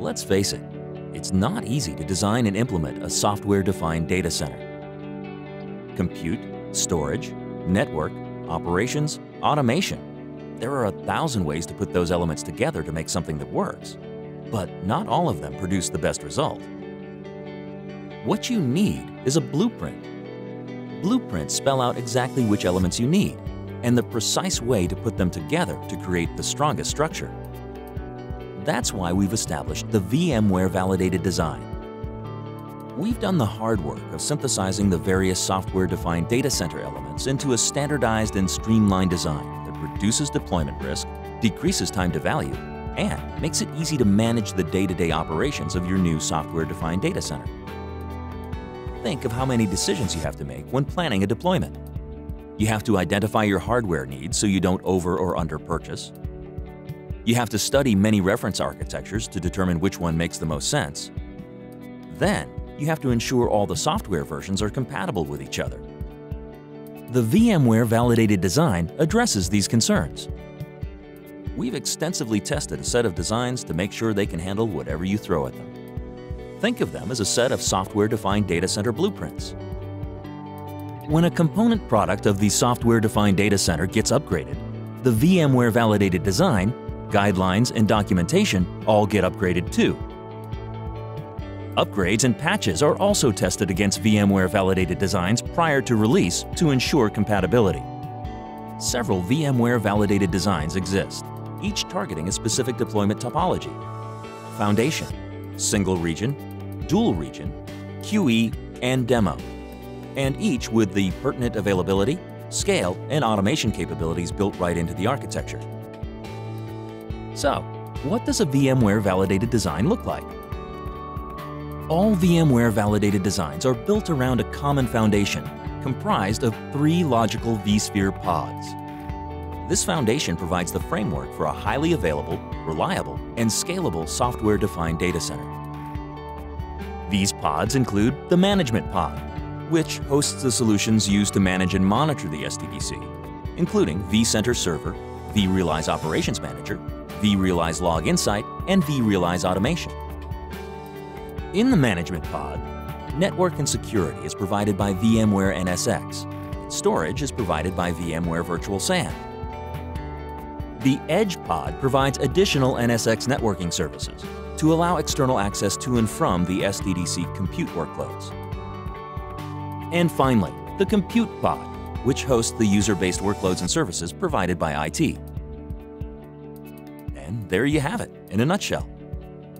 Let's face it, it's not easy to design and implement a software-defined data center. Compute, storage, network, operations, automation. There are 1,000 ways to put those elements together to make something that works, but not all of them produce the best result. What you need is a blueprint. Blueprints spell out exactly which elements you need and the precise way to put them together to create the strongest structure. That's why we've established the VMware Validated Design. We've done the hard work of synthesizing the various software-defined data center elements into a standardized and streamlined design that reduces deployment risk, decreases time to value, and makes it easy to manage the day-to-day operations of your new software-defined data center. Think of how many decisions you have to make when planning a deployment. You have to identify your hardware needs so you don't over or under purchase. You have to study many reference architectures to determine which one makes the most sense. Then, you have to ensure all the software versions are compatible with each other. The VMware Validated Design addresses these concerns. We've extensively tested a set of designs to make sure they can handle whatever you throw at them. Think of them as a set of software-defined data center blueprints. When a component product of the software-defined data center gets upgraded, the VMware Validated Design, guidelines, and documentation all get upgraded too. Upgrades and patches are also tested against VMware Validated Designs prior to release to ensure compatibility. Several VMware Validated Designs exist, each targeting a specific deployment topology: foundation, single region, dual region, QE, and demo, and each with the pertinent availability, scale, and automation capabilities built right into the architecture. So, what does a VMware Validated Design look like? All VMware Validated Designs are built around a common foundation comprised of 3 logical vSphere pods. This foundation provides the framework for a highly available, reliable, and scalable software-defined data center. These pods include the management pod, which hosts the solutions used to manage and monitor the SDDC, including vCenter Server, vRealize Operations Manager, vRealize Log Insight, and vRealize Automation. In the management pod, network and security is provided by VMware NSX. Storage is provided by VMware Virtual SAN. The Edge pod provides additional NSX networking services to allow external access to and from the SDDC compute workloads. And finally, the Compute pod, which hosts the user-based workloads and services provided by IT. And there you have it in a nutshell.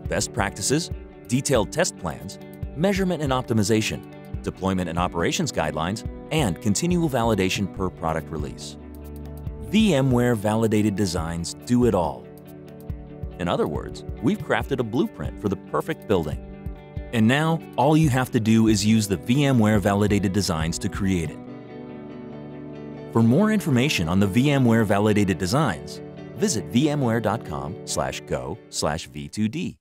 Best practices, detailed test plans, measurement and optimization, deployment and operations guidelines, and continual validation per product release. VMware Validated Designs do it all. In other words, we've crafted a blueprint for the perfect building. And now, all you have to do is use the VMware Validated Designs to create it. For more information on the VMware Validated Designs, visit vmware.com/go/v2d.